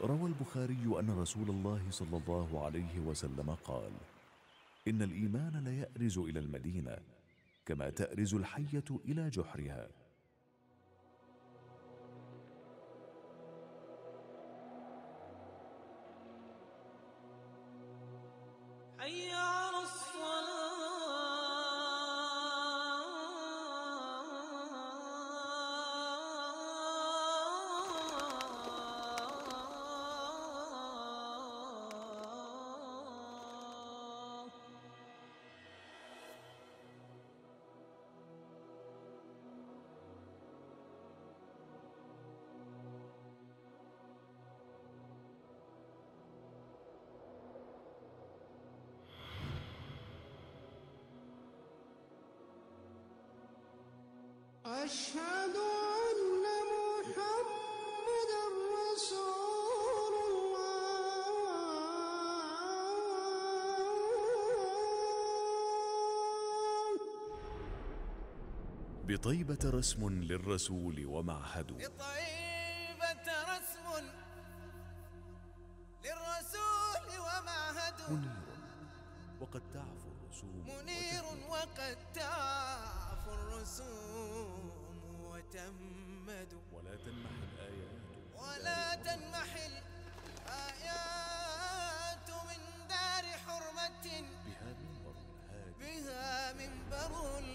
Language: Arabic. روى البخاري أن رسول الله صلى الله عليه وسلم قال: إن الإيمان لا يأرز إلى المدينة كما تأرز الحية إلى جحرها. حي على الصلاة. أشهد أن محمداً رسول الله. بطيبة رسم للرسول ومعهد. بطيبة رسم للرسول ومعهد. منير وقد تعفو الرسوم. منير وقد تعفو الرسوم وتمد. ولا تنمح الآيات من دار حرمة. بها منبر هادي